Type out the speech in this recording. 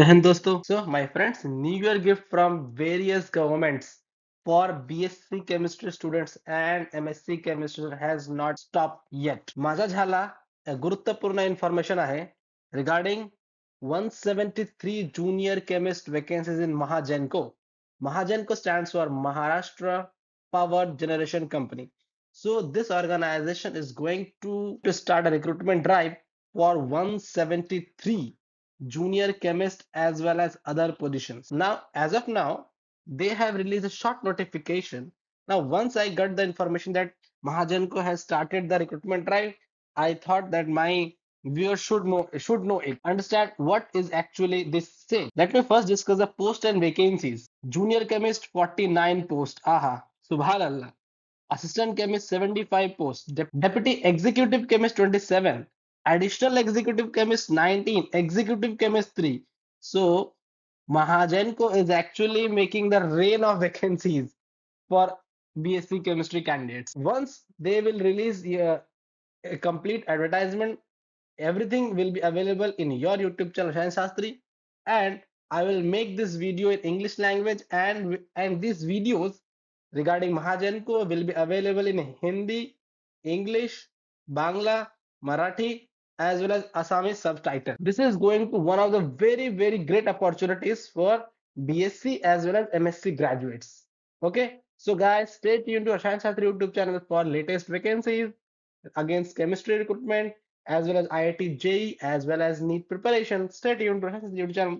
दोस्तों my friends, new year gift from various governments for BSc chemistry students and MSc chemistry has not stopped yet. माझा झाला गुरुत्वपूर्ण information आहे regarding 173 junior chemist vacancies in MAHAGENCO. MAHAGENCO stands for Maharashtra Power Generation Company. So this organization is going to start a recruitment drive for 173 junior chemist as well as other positions. Now as of now they have released a short notification. Now once I got the information that MAHAGENCO has started the recruitment drive, I thought that my viewers should know it, understand what is actually this saying. Let me first discuss the post and vacancies. Junior chemist 49 posts. Aha, subhanallah. Assistant chemist 75 posts. Deputy executive chemist 27, additional executive chemist 19, executive chemist 3. So MAHAGENCO is actually making the rain of vacancies for BSc chemistry candidates. Once they will release a complete advertisement, everything will be available in your YouTube channel Rasayan Shastrii, and I will make this video in English language, and these videos regarding MAHAGENCO will be available in Hindi, English, Bangla, Marathi, as well as Assamese subtitle. This is going to one of the very, very great opportunities for BSc as well as MSc graduates. Okay, so guys, stay tuned to Rasayan Shastrii YouTube channel for latest vacancies against chemistry recruitment as well as IIT JEE as well as NEET preparation. Stay tuned to Rasayan Shastrii YouTube channel.